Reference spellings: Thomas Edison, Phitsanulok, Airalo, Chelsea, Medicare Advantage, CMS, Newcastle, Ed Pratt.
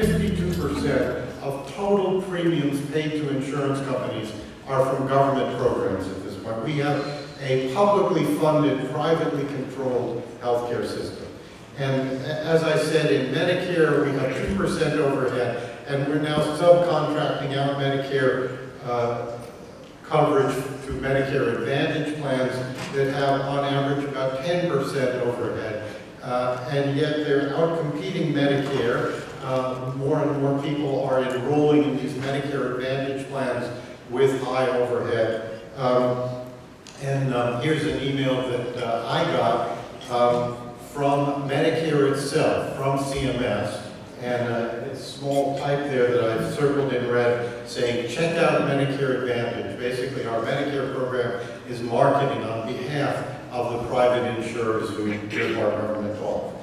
52% of total premiums paid to insurance companies are from government programs at this point. We have a publicly funded, privately controlled healthcare system. And as I said, in Medicare, we have 2% overhead, and we're now subcontracting out Medicare coverage through Medicare Advantage plans that have, on average, about 10% overhead. And yet they're outcompeting Medicare. More and more people are enrolling in these Medicare Advantage plans with high overhead. Here's an email that I got from Medicare itself, from CMS, and it's small type there that I've circled in red saying, check out Medicare Advantage. Basically, our Medicare program is marketing on behalf of the private insurers who give our government off.